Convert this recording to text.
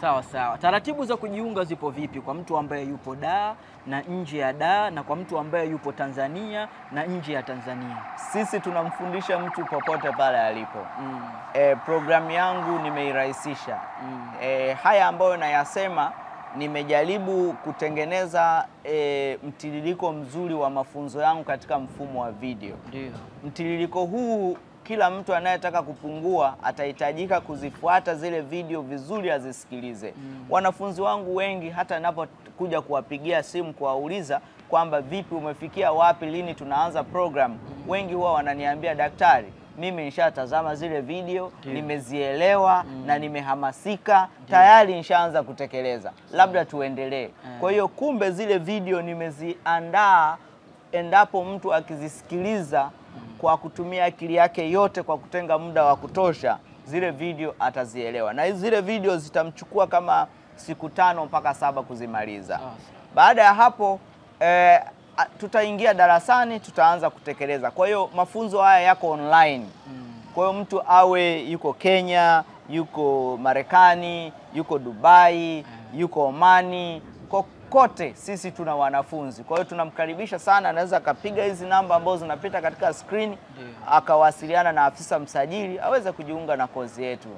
Sawa sawa. Taratibu za kujiunga zipo vipi kwa mtu ambaye yupo Dar na nje ya Dar, na kwa mtu ambaye yupo Tanzania na nje ya Tanzania? Sisi tunamfundisha mtu popote pale alipo. Programu yangu nimeirahisisha. Haya ambayo nayasema nimejaribu kutengeneza mtiririko mzuri wa mafunzo yangu katika mfumo wa video. Ndio. Mtiririko huu kila mtu anayetaka kupungua atahitajika kuzifuata zile video vizuri azisikilize. Wanafunzi wangu wengi hata ninapokuja kuwapigia simu kuwauliza kwamba vipi umefikia wapi, lini tunaanza program, wengi huwa wananiambia daktari, mimi nishatazama zile video, nimezielewa na nimehamasika, tayari nishaanza kutekeleza. Labda tuendelee. Kwa hiyo kumbe zile video nimeziandaa endapo mtu akizisikiliza kwa kutumia akili yake yote, kwa kutenga muda wa kutosha, zile video atazielewa. Na zile video zitamchukua kama siku 5 mpaka 7 kuzimaliza. Baada ya hapo tutaingia darasani, tutaanza kutekeleza. Kwa hiyo mafunzo haya yako online. Kwa hiyo mtu awe yuko Kenya, yuko Marekani, yuko Dubai, yuko Omani, kote sisi tuna wanafunzi. Kwa hiyo tunamkaribisha sana, anaweza kapiga hizi namba ambazo zinapita katika screen, akawasiliana na afisa msajili, aweze kujiunga na kozi yetu.